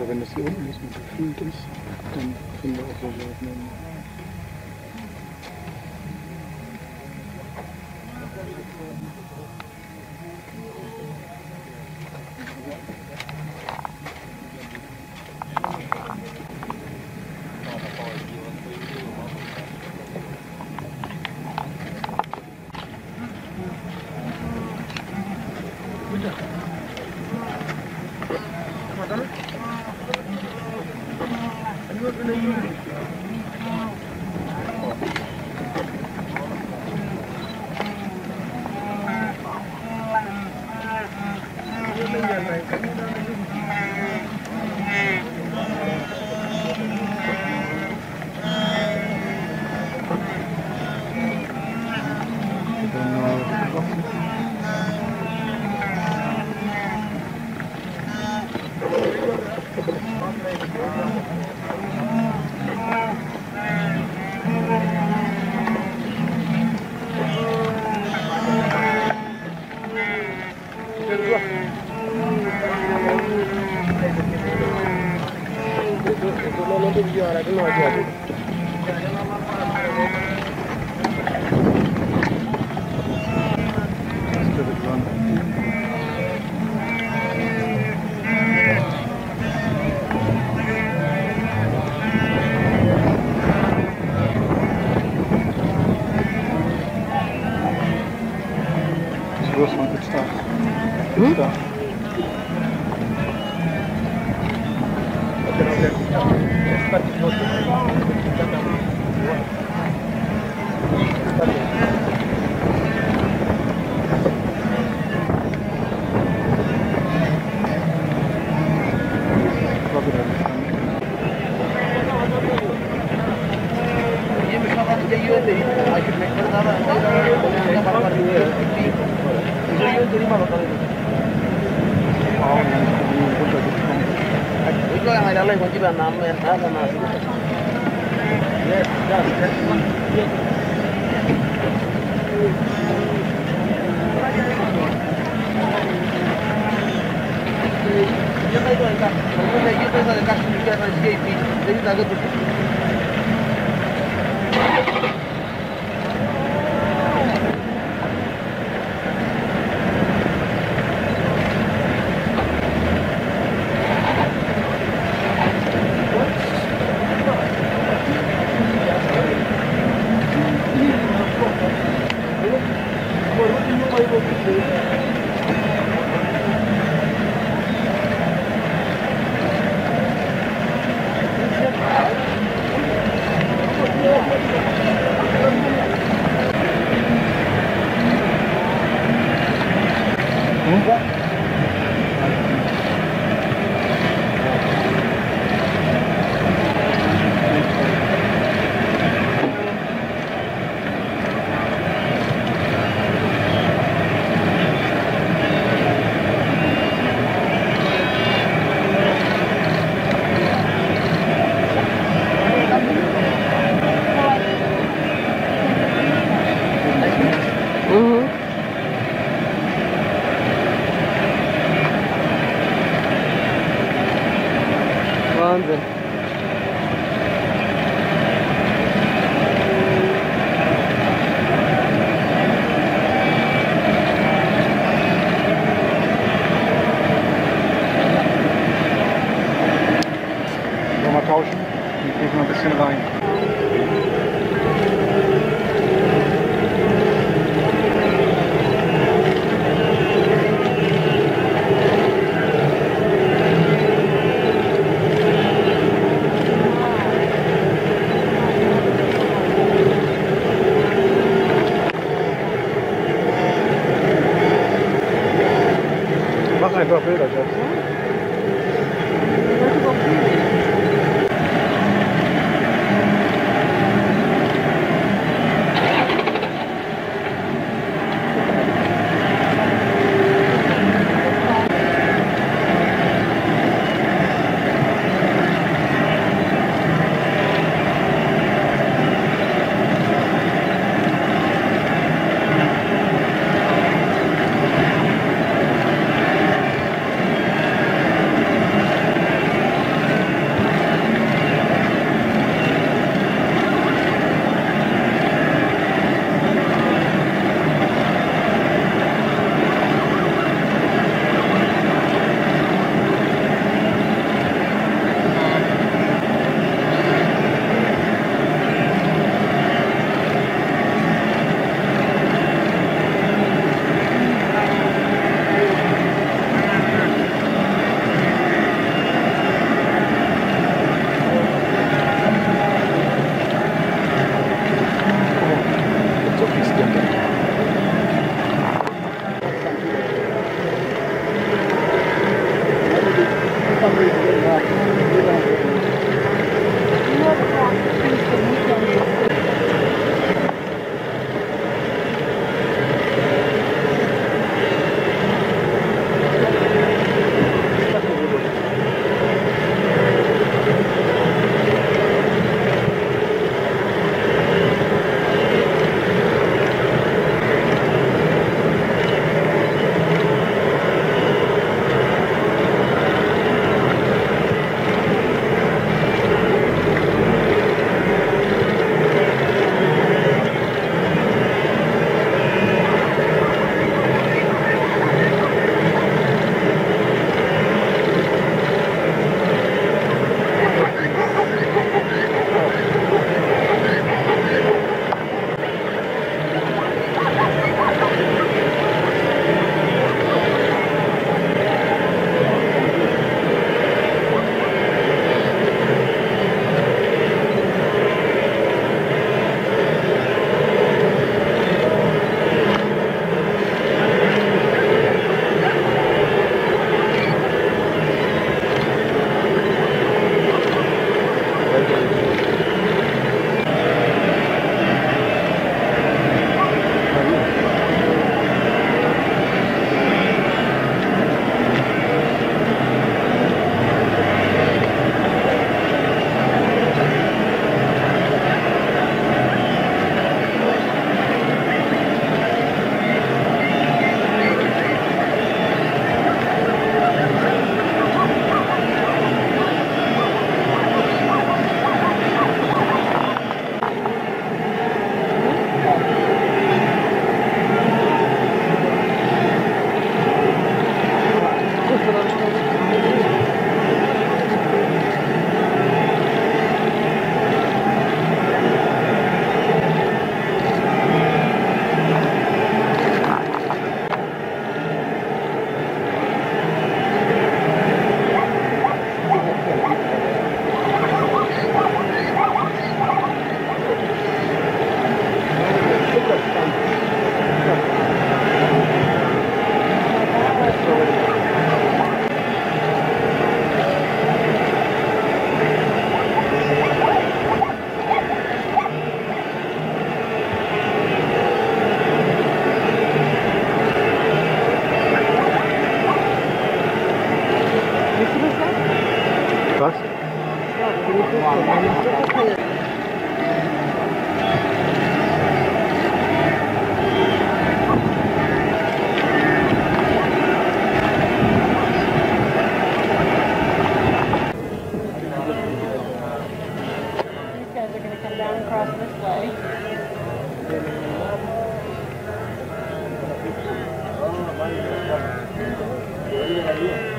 Aber wenn das hier unten nicht mehr gefüllt ist, dann können wir auch welche aufnehmen.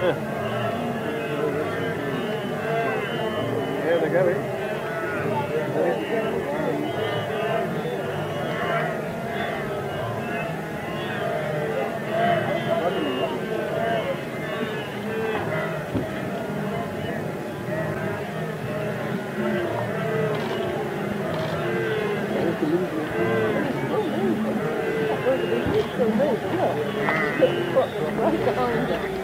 Yeah, they got it. Right behind it.